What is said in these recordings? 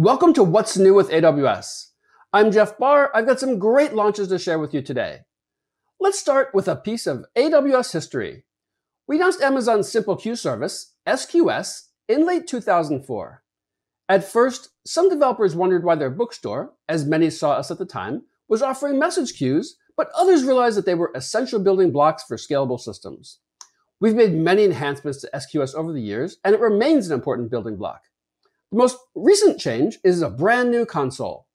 Welcome to What's New with AWS. I'm Jeff Barr. I've got some great launches to share with you today. Let's start with a piece of AWS history. We announced Amazon Simple Queue Service, SQS, in late 2004. At first, some developers wondered why their bookstore, as many saw us at the time, was offering message queues, but others realized that they were essential building blocks for scalable systems. We've made many enhancements to SQS over the years, and it remains an important building block. The most recent change is a brand new console.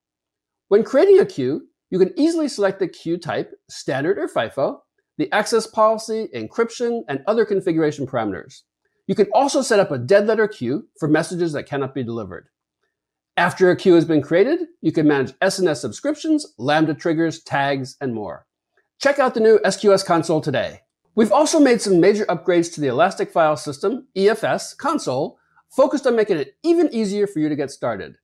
When creating a queue, you can easily select the queue type, standard or FIFO, the access policy, encryption, and other configuration parameters. You can also set up a dead letter queue for messages that cannot be delivered. After a queue has been created, you can manage SNS subscriptions, Lambda triggers, tags, and more. Check out the new SQS console today. We've also made some major upgrades to the Elastic File System, EFS, console, focused on making it even easier for you to get started.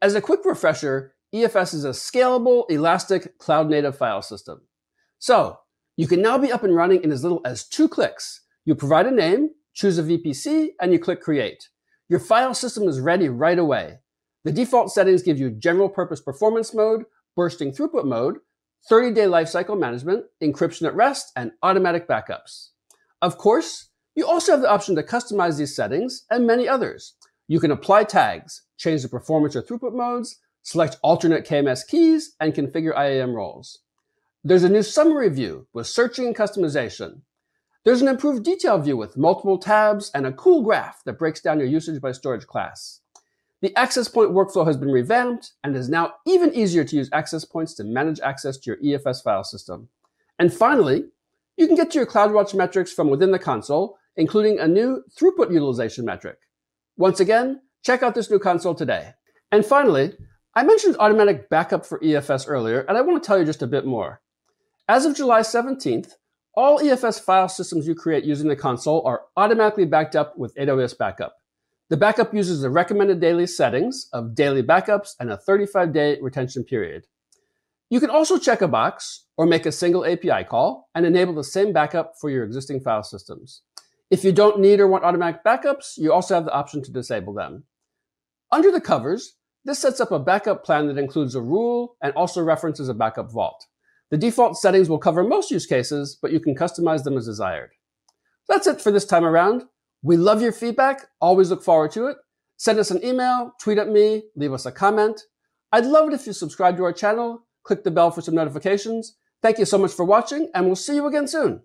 As a quick refresher, EFS is a scalable, elastic, cloud-native file system. So you can now be up and running in as little as 2 clicks. You provide a name, choose a VPC, and you click Create. Your file system is ready right away. The default settings give you general-purpose performance mode, bursting throughput mode, 30-day lifecycle management, encryption at rest, and automatic backups. Of course, you also have the option to customize these settings and many others. You can apply tags, change the performance or throughput modes, select alternate KMS keys, and configure IAM roles. There's a new summary view with searching and customization. There's an improved detail view with multiple tabs and a cool graph that breaks down your usage by storage class. The access point workflow has been revamped and is now even easier to use access points to manage access to your EFS file system. And finally, you can get to your CloudWatch metrics from within the console, including a new throughput utilization metric. Once again, check out this new console today. And finally, I mentioned automatic backup for EFS earlier, and I want to tell you just a bit more. As of July 17th, all EFS file systems you create using the console are automatically backed up with AWS Backup. The backup uses the recommended daily settings of daily backups and a 35-day retention period. You can also check a box or make a single API call and enable the same backup for your existing file systems. If you don't need or want automatic backups, you also have the option to disable them. Under the covers, this sets up a backup plan that includes a rule and also references a backup vault. The default settings will cover most use cases, but you can customize them as desired. That's it for this time around. We love your feedback, always look forward to it. Send us an email, tweet at me, leave us a comment. I'd love it if you subscribe to our channel, click the bell for some notifications. Thank you so much for watching, and we'll see you again soon.